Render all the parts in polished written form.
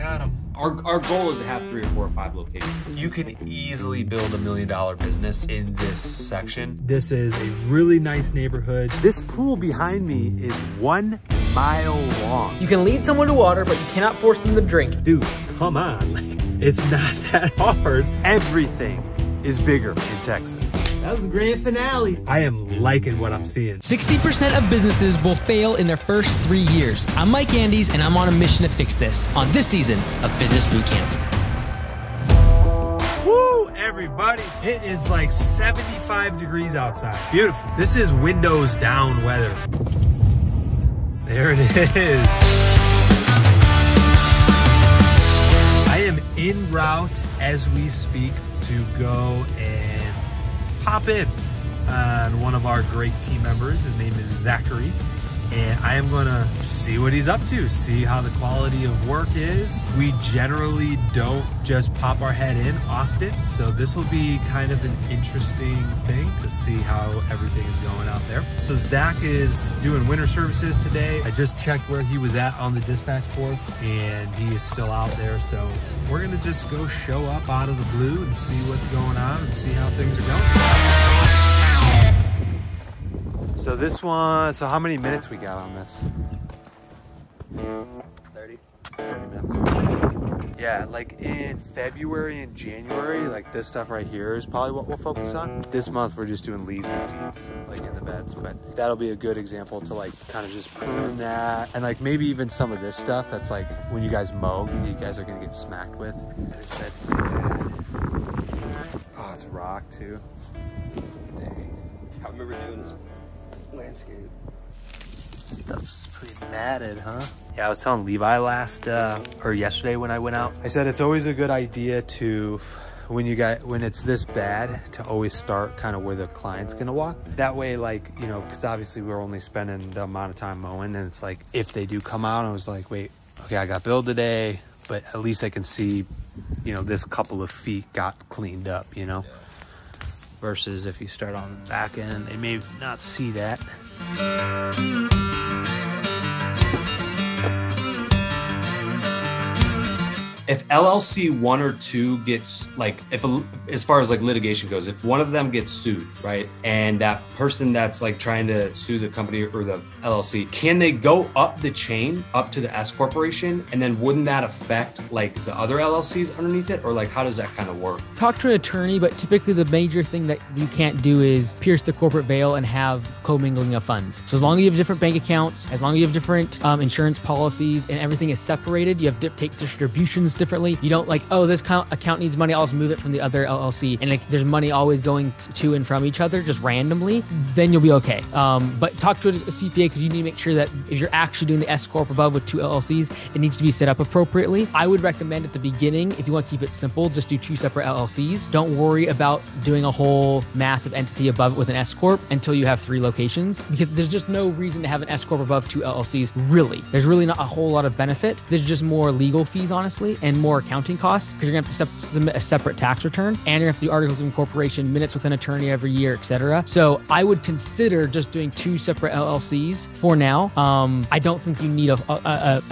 Got him. Our goal is to have 3 or 4 or 5 locations. You can easily build $1 million business in this section. This is a really nice neighborhood. This pool behind me is 1 mile long. You can lead someone to water, but you cannot force them to drink. Dude, come on. It's not that hard. Everything is bigger in Texas. That was a grand finale. I am liking what I'm seeing. 60% of businesses will fail in their first 3 years. I'm Mike Andes, and I'm on a mission to fix this on this season of Business Bootcamp. Woo, everybody. It is like 75 degrees outside. Beautiful. This is windows down weather. There it is. I am en route as we speak to go and pop in on one of our great team members. His name is Zachary, and I am gonna see what he's up to, see how the quality of work is. We generally don't just pop our head in often, so this will be kind of an interesting thing to see how everything is going out there. So Zach is doing winter services today. I just checked where he was at on the dispatch board, and he is still out there, so we're gonna just go show up out of the blue and see what's going on and see how things are going. So this one, so how many minutes we got on this? 30 minutes. Yeah, like in February and January, like this stuff right here is probably what we'll focus on. This month we're just doing leaves and weeds, like in the beds, but that'll be a good example to like kind of just prune that. And like maybe even some of this stuff that's like when you guys mow, you guys are gonna get smacked with. This bed's pretty bad. Oh, it's rock too. Dang. I remember doing this landscape. Stuff's pretty matted, huh? Yeah, I was telling Levi yesterday when I went out, I said it's always a good idea to, when it's this bad, to always start kind of where the client's gonna walk. That way, like, you know, because obviously we're only spending the amount of time mowing, and it's like, if they do come out, I was like, wait, okay, I got billed today, but at least I can see, you know, this couple of feet got cleaned up, you know? Yeah. Versus if you start on the back end, they may not see that. If LLC 1 or 2 gets, like, as far as like litigation goes, if one of them gets sued, right? And that person that's like trying to sue the company or the LLC, can they go up the chain, up to the S corporation? And then wouldn't that affect like the other LLCs underneath it? Or like, how does that kind of work? Talk to an attorney, but typically the major thing that you can't do is pierce the corporate veil and have commingling of funds. So as long as you have different bank accounts, as long as you have different insurance policies and everything is separated, you have to take distributions differently. You don't like, oh, this account needs money, I'll just move it from the other LLC. And like, there's money always going to and from each other just randomly, then you'll be okay. But talk to a CPA, because you need to make sure that if you're actually doing the S-Corp above with 2 LLCs, it needs to be set up appropriately. I would recommend at the beginning, if you want to keep it simple, just do 2 separate LLCs. Don't worry about doing a whole massive entity above it with an S-Corp until you have 3 locations, because there's just no reason to have an S-Corp above 2 LLCs, really. There's really not a whole lot of benefit. There's just more legal fees, honestly, and more accounting costs, because you're gonna have to submit a separate tax return, and you're gonna have to do articles of incorporation, minutes with an attorney every year, etc. So I would consider just doing 2 separate LLCs for now. I don't think you need a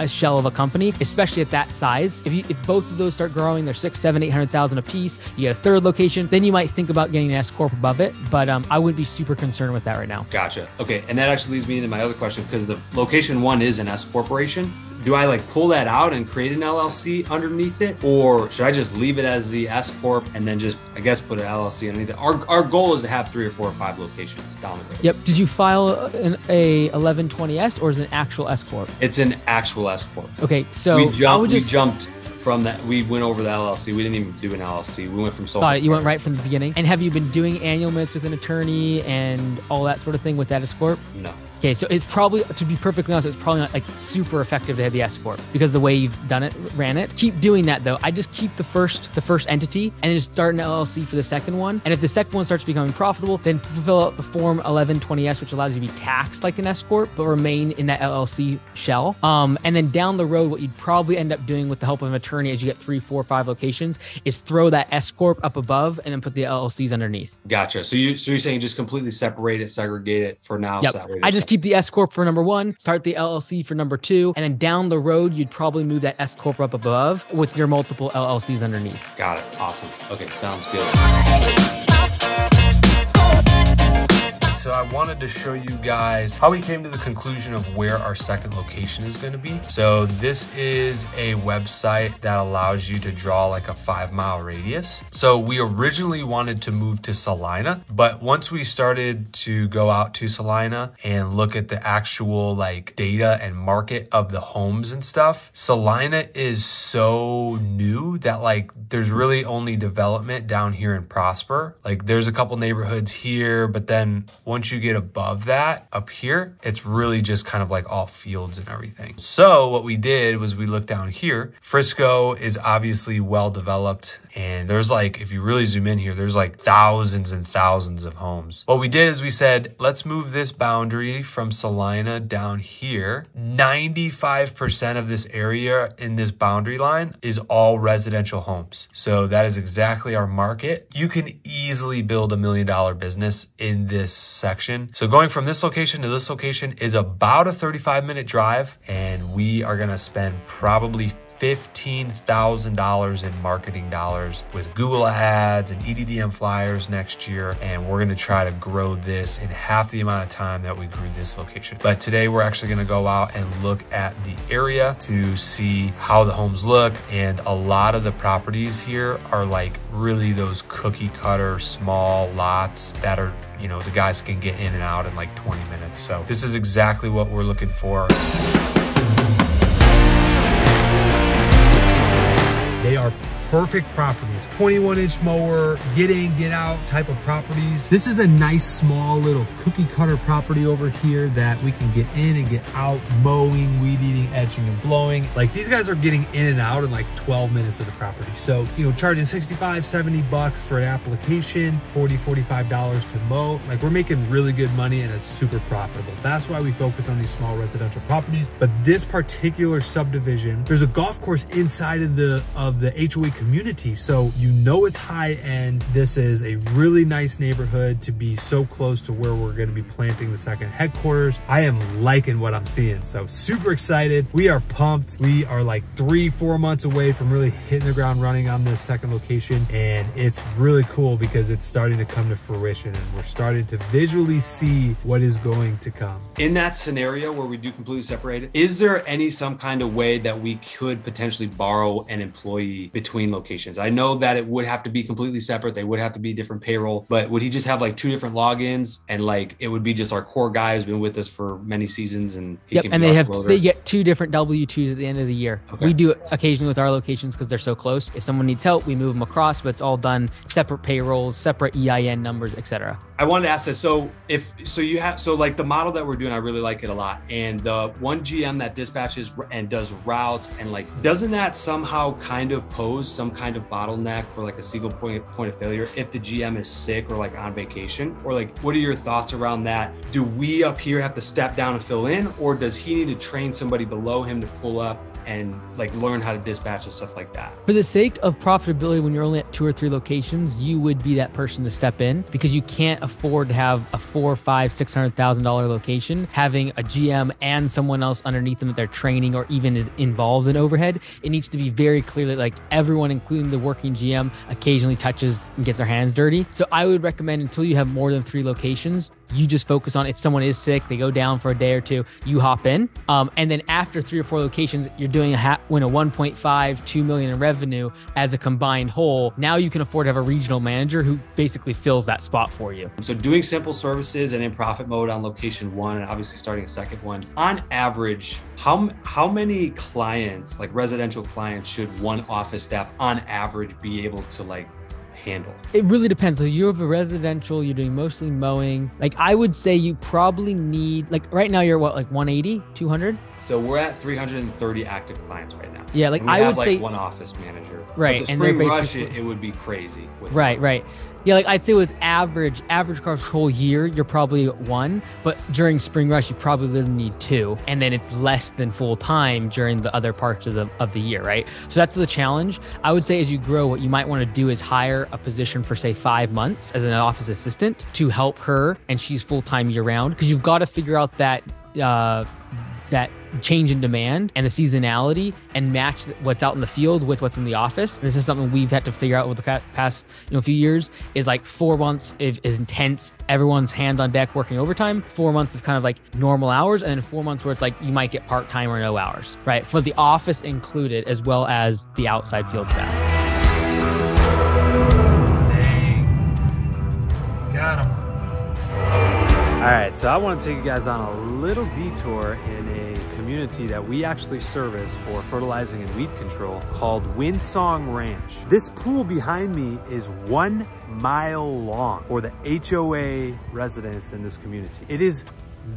shell of a company, especially at that size. If both of those start growing, they're 600,000, 700,000, 800,000 a piece, you get a 3rd location, then you might think about getting an S-Corp above it. But I wouldn't be super concerned with that right now. Gotcha. Okay, and that actually leads me into my other question, because the location 1 is an S-Corporation. Do I like pull that out and create an LLC underneath it? Or should I just leave it as the S-Corp and then just, I guess, put an LLC underneath it? Our goal is to have 3 or 4 or 5 locations down the road. Yep. Did you file a 1120S, or is it an actual S-Corp? It's an actual S-Corp. Okay. So we jumped from that. We went over the LLC. We didn't even do an LLC. We went from sole. You went right from the beginning. And have you been doing annual minutes with an attorney and all that sort of thing with that S-Corp? No. Okay, so it's probably, to be perfectly honest, it's probably not like super effective to have the S-Corp, because the way you've done it, ran it. Keep doing that though. I just keep the first entity and just start an LLC for the second one. And if the second one starts becoming profitable, then fill out the form 1120S, which allows you to be taxed like an S-Corp, but remain in that LLC shell. And then down the road, what you'd probably end up doing with the help of an attorney as you get 3, 4, 5 locations is throw that S-Corp up above and then put the LLCs underneath. Gotcha. So you're saying just completely separate it, segregate it for now. Yep. So that way I just keep the S-Corp for number one, start the LLC for number two, and then down the road, you'd probably move that S-Corp up above with your multiple LLCs underneath. Got it. Awesome. Okay. Sounds good. So I wanted to show you guys how we came to the conclusion of where our second location is going to be. So this is a website that allows you to draw like a 5-mile radius. So we originally wanted to move to Celina, but once we started to go out to Celina and look at the actual like data and market of the homes and stuff, Celina is so new that like there's really only development down here in Prosper. Like there's a couple neighborhoods here, but then once you get above that up here, it's really just kind of like all fields and everything. So what we did was we looked down here. Frisco is obviously well developed. And there's like, if you really zoom in here, there's like thousands and thousands of homes. What we did is we said, let's move this boundary from Celina down here. 95% of this area in this boundary line is all residential homes. So that is exactly our market. You can easily build $1 million business in this section. So going from this location to this location is about a 35-minute drive, and we are going to spend probably $15,000 in marketing dollars with Google ads and EDDM flyers next year. And we're going to try to grow this in half the amount of time that we grew this location. But today we're actually going to go out and look at the area to see how the homes look. And a lot of the properties here are like really those cookie cutter small lots that are, you know, the guys can get in and out in like 20 minutes. So this is exactly what we're looking for. They are perfect properties. 21-inch mower, get in, get out type of properties. This is a nice, small little cookie cutter property over here that we can get in and get out, mowing, weed eating, edging and blowing. Like these guys are getting in and out in like 12 minutes of the property. So, you know, charging 65, 70 bucks for an application, 40, $45 to mow. Like we're making really good money and it's super profitable. That's why we focus on these small residential properties. But this particular subdivision, there's a golf course inside of the HOA community, so you know it's high end. This is a really nice neighborhood to be so close to where we're going to be planting the second headquarters. I am liking what I'm seeing, so super excited. We are pumped. We are like 3-4 months away from really hitting the ground running on this second location, and it's really cool because it's starting to come to fruition and we're starting to visually see what is going to come. In that scenario where we do completely separate it, is there some kind of way that we could potentially borrow an employee between locations? I know that it would have to be completely separate. They would have to be different payroll, but would he just have like 2 different logins and like it would be just our core guy who's been with us for many seasons? And he can and they get 2 different W-2s at the end of the year. Okay. We do it occasionally with our locations because they're so close. If someone needs help, we move them across, but it's all done separate payrolls, separate EIN numbers, etc. I wanted to ask this. So so like the model that we're doing, I really like it a lot. And the one GM that dispatches and does routes and like, doesn't that somehow kind of pose some kind of bottleneck for like a single point of failure if the GM is sick or like on vacation? Or like, what are your thoughts around that? Do we up here have to step down and fill in, or does he need to train somebody below him to pull up and like learn how to dispatch and stuff like that? For the sake of profitability, when you're only at 2 or 3 locations, you would be that person to step in because you can't afford to have a $400,000 or $500,000, $600,000 location having a GM and someone else underneath them that they're training or even is involved in overhead. It needs to be very clear that like everyone, including the working GM, occasionally touches and gets their hands dirty. So I would recommend until you have more than 3 locations, you just focus on if someone is sick, they go down for a day or 2, you hop in. And then after 3 or 4 locations, you're doing a 1.5, 2 million in revenue as a combined whole. Now you can afford to have a regional manager who basically fills that spot for you. So doing simple services and in profit mode on location 1, and obviously starting a second one, on average, how many clients, like residential clients, should one office staff on average be able to like handle? It really depends. So you have a residential, you're doing mostly mowing. Like I would say you probably need, like right now you're what, like 180, 200? So we're at 330 active clients right now. Yeah, like I would say one office manager. Right, and they're basically it would be crazy. Right, right. Yeah, like I'd say with average across the whole year, you're probably one, but during spring rush, you probably literally need two. And then it's less than full time during the other parts of the year, right? So that's the challenge. I would say as you grow, what you might want to do is hire a position for say 5 months as an office assistant to help her, and she's full time year round, because you've got to figure out that, that change in demand and the seasonality and match what's out in the field with what's in the office. And this is something we've had to figure out over the past few years, is like 4 months is intense. Everyone's hands on deck working overtime, 4 months of kind of like normal hours, and then 4 months where it's like you might get part-time or no hours, right? For the office included, as well as the outside field staff. Dang, got him. All right, so I want to take you guys on a little detour in a community that we actually service for fertilizing and weed control called Winsong Ranch. This pool behind me is 1 mile long for the HOA residents in this community. It is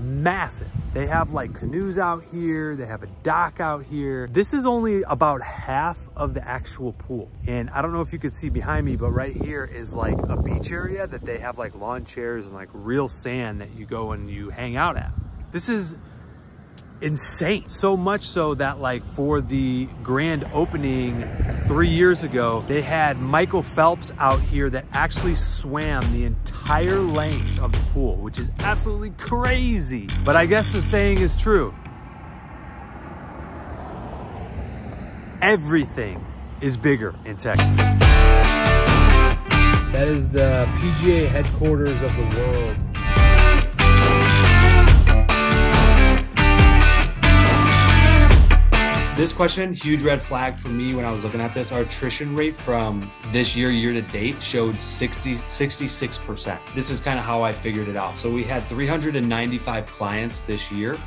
massive. They have like canoes out here. They have a dock out here. This is only about half of the actual pool. And I don't know if you could see behind me, but right here is like a beach area that they have like lawn chairs and like real sand that you go and you hang out at. This is insane. So much so that like for the grand opening 3 years ago, they had Michael Phelps out here that actually swam the entire length of the pool, which is absolutely crazy. But I guess the saying is true. Everything is bigger in Texas. That is the PGA headquarters of the world. This question, huge red flag for me when I was looking at this. Our attrition rate from this year to date showed 66%. This is kind of how I figured it out. So we had 395 clients this year,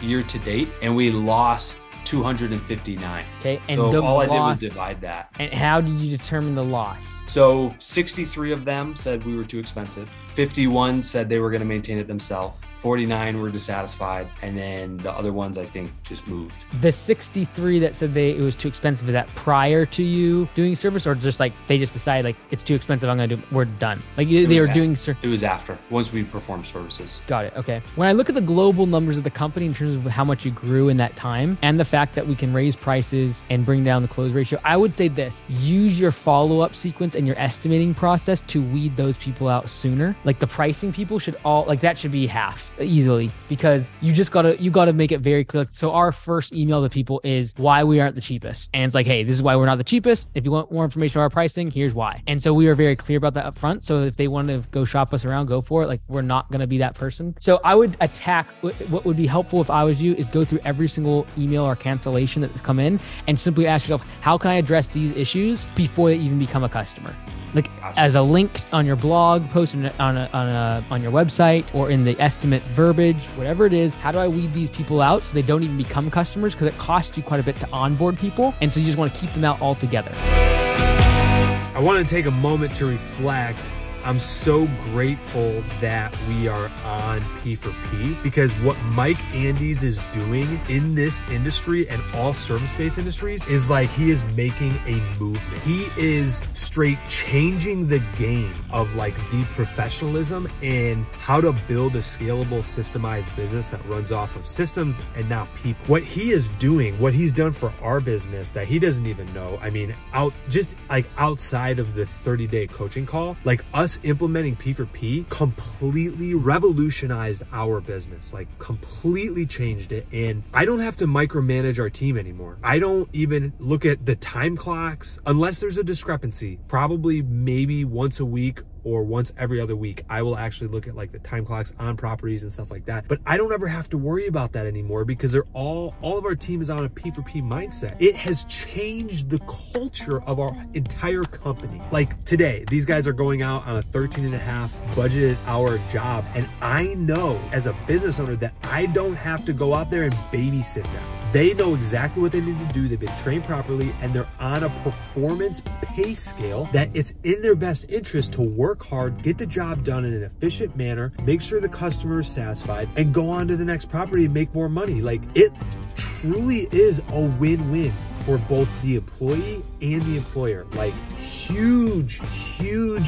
year to date, and we lost 259. Okay, and so all I did was divide that. And how did you determine the loss? So 63 of them said we were too expensive. 51 said they were going to maintain it themselves. 49 were dissatisfied. And then the other ones, I think, just moved. The 63 that said it was too expensive, is that prior to you doing service, or just like they just decided like it's too expensive, I'm going to do it, we're done? Like they were doing service. It was after, once we performed services. Got it. Okay. When I look at the global numbers of the company in terms of how much you grew in that time and the fact that we can raise prices and bring down the close ratio, I would say this: use your follow-up sequence and your estimating process to weed those people out sooner. Like the pricing people should all, like that should be half easily, because you just gotta, you gotta make it very clear. So our first email to people is why we aren't the cheapest. And it's like, hey, this is why we're not the cheapest. If you want more information about our pricing, here's why. And so we are very clear about that up front. So if they want to go shop us around, go for it. Like we're not gonna be that person. So I would attack, what would be helpful if I was you is go through every single email or cancellation that's come in and simply ask yourself, how can I address these issues before they even become a customer? Like as a link on your blog post, on your website, or in the estimate verbiage, whatever it is, how do I weed these people out so they don't even become customers? Because it costs you quite a bit to onboard people. And so you just want to keep them out altogether. I want to take a moment to reflect. I'm so grateful that we are on P4P, because what Mike Andes is doing in this industry and all service-based industries is like he is making a movement. He is straight changing the game of like the professionalism and how to build a scalable, systemized business that runs off of systems and not people. What he is doing, what he's done for our business that he doesn't even know, I mean, outside of the 30-day coaching call, like us implementing P4P completely revolutionized our business, like completely changed it. And I don't have to micromanage our team anymore. I don't even look at the time clocks unless there's a discrepancy. Probably maybe once a week or once every other week, I will actually look at like the time clocks on properties and stuff like that. But I don't ever have to worry about that anymore, because they're all of our team is on a P4P mindset. It has changed the culture of our entire company. Like today, these guys are going out on a 13.5 budgeted hour job. And I know as a business owner that I don't have to go out there and babysit them. They know exactly what they need to do. They've been trained properly, and they're on a performance pay scale that it's in their best interest to work hard, get the job done in an efficient manner, make sure the customer is satisfied, and go on to the next property and make more money. Like, it truly is a win-win for both the employee and the employer. Like, huge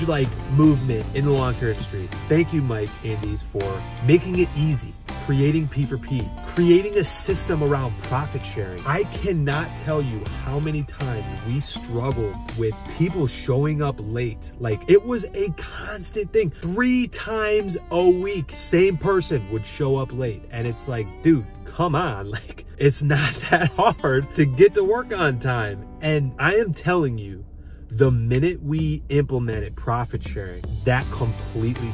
like movement in the lawn care industry. Thank you, Mike Andes, for making it easy, creating P4P, creating a system around profit sharing. I cannot tell you how many times we struggled with people showing up late. Like, it was a constant thing. 3 times a week, same person would show up late. And it's like, dude, come on. Like, it's not that hard to get to work on time. And I am telling you, the minute we implemented profit sharing, that completely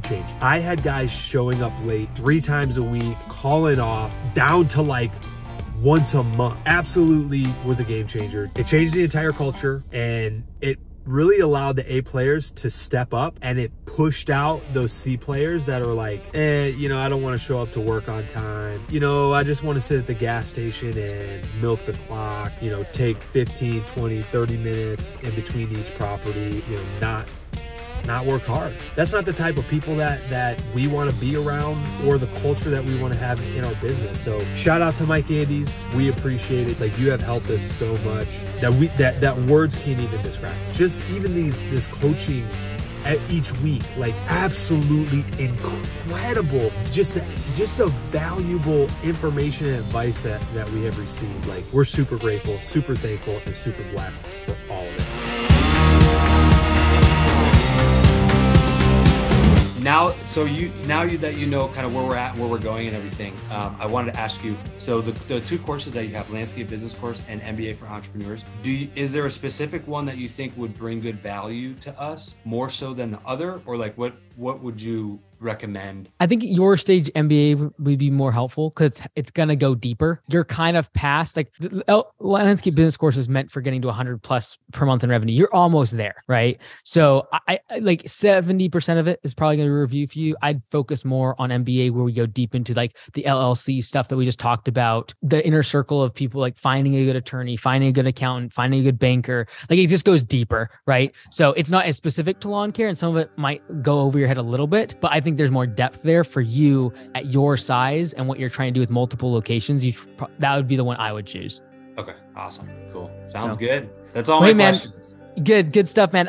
changed. I had guys showing up late 3 times a week, calling off, down to like once a month. Absolutely was a game changer. It changed the entire culture, and it really allowed the A players to step up, and it pushed out those C players that are like, you know, I don't want to show up to work on time. You know, I just want to sit at the gas station and milk the clock, you know, take 15, 20, 30 minutes in between each property, you know, not work hard. That's not the type of people that we want to be around, or the culture that we want to have in our business. So shout out to Mike Andes. We appreciate it. Like, you have helped us so much that that words can't even describe. Just even this coaching at each week, like, absolutely incredible. Just the valuable information and advice that we have received. Like, we're super grateful, super thankful, and super blessed for all of it. Now that you know kind of where we're at and where we're going and everything, I wanted to ask you, so the 2 courses that you have, Landscape Business Course and MBA for Entrepreneurs, is there a specific one that you think would bring good value to us more so than the other? Or like, what would you recommend? I think your stage MBA would be more helpful because it's going to go deeper. You're kind of past, like, the Landscape Business Course is meant for getting to 100 plus per month in revenue. You're almost there, right? So I like 70% of it is probably going to be review for you. I'd focus more on MBA, where we go deep into like the LLC stuff that we just talked about, the inner circle of people, like finding a good attorney, finding a good accountant, finding a good banker. Like, it just goes deeper, right? So it's not as specific to lawn care, and some of it might go over your head a little bit, but I think there's more depth there for you at your size and what you're trying to do with multiple locations. That would be the one I would choose. Okay. Awesome. Cool. Sounds good. That's all my questions. Good stuff, man.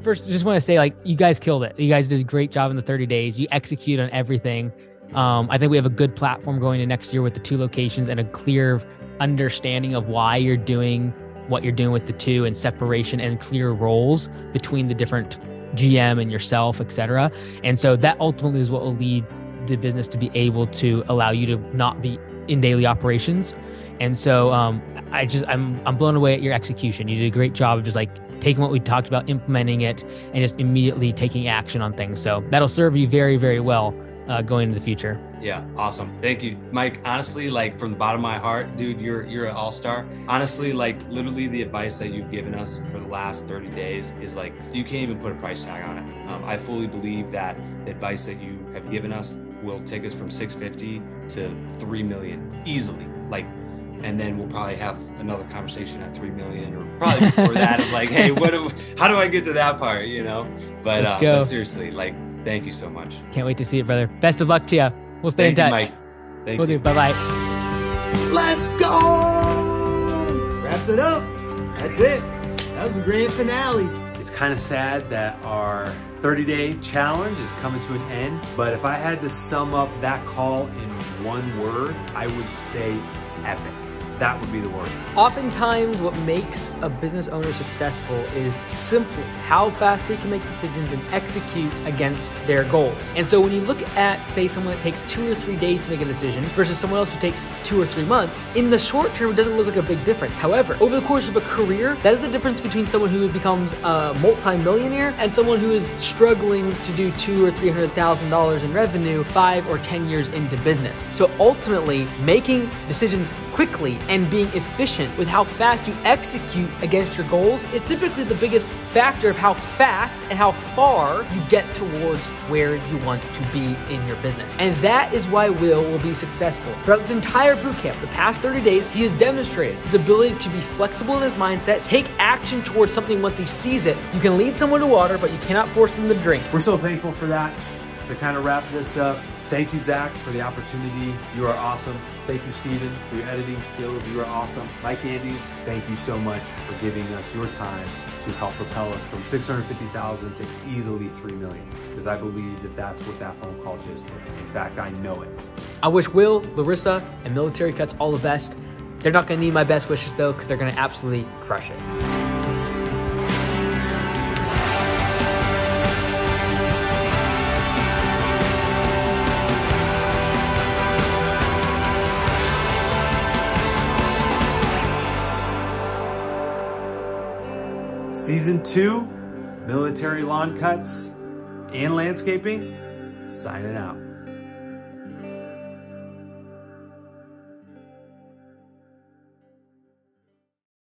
First, just want to say, like, you guys killed it. You guys did a great job in the 30 days. You execute on everything. I think we have a good platform going into next year with the 2 locations and a clear understanding of why you're doing what you're doing with the 2 and separation and clear roles between the different GM and yourself, etc. And so that ultimately is what will lead the business to be able to allow you to not be in daily operations. And so I'm blown away at your execution. You did a great job of just like taking what we talked about, implementing it, and just immediately taking action on things. So that'll serve you very, very well going into the future. Yeah. Awesome. Thank you, Mike. Honestly, like, from the bottom of my heart, dude, you're an all-star. Honestly, like, literally the advice that you've given us for the last 30 days is like, you can't even put a price tag on it. I fully believe that the advice that you have given us will take us from 650 to 3 million easily. Like, and then we'll probably have another conversation at 3 million, or probably before that, of like, hey, how do I get to that part? You know, but seriously, like, thank you so much. Can't wait to see it, brother. Best of luck to you. We'll stay in touch. Mike. Thank you. Bye-bye. Let's go. Wrapped it up. That's it. That was the grand finale. It's kind of sad that our 30-day challenge is coming to an end, but if I had to sum up that call in 1 word, I would say epic. That would be the word. Oftentimes, what makes a business owner successful is simply how fast they can make decisions and execute against their goals. And so when you look at, say, someone that takes 2 or 3 days to make a decision versus someone else who takes 2 or 3 months, in the short term, it doesn't look like a big difference. However, over the course of a career, that is the difference between someone who becomes a multi-millionaire and someone who is struggling to do $200,000 or $300,000 in revenue 5 or 10 years into business. So ultimately, making decisions quickly and being efficient with how fast you execute against your goals is typically the biggest factor of how fast and how far you get towards where you want to be in your business. And that is why Will be successful. Throughout this entire bootcamp, the past 30 days, he has demonstrated his ability to be flexible in his mindset, take action towards something once he sees it. You can lead someone to water, but you cannot force them to drink. We're so thankful for that. To kind of wrap this up, thank you, Zach, for the opportunity. You are awesome. Thank you, Steven, for your editing skills. You are awesome. Mike Andes, thank you so much for giving us your time to help propel us from 650,000 to easily 3 million, because I believe that that's what that phone call just did. In fact, I know it. I wish Will, Larissa, and Military Cuts all the best. They're not going to need my best wishes, though, because they're going to absolutely crush it. Season 2, Military Lawn Cuts and Landscaping, signing out.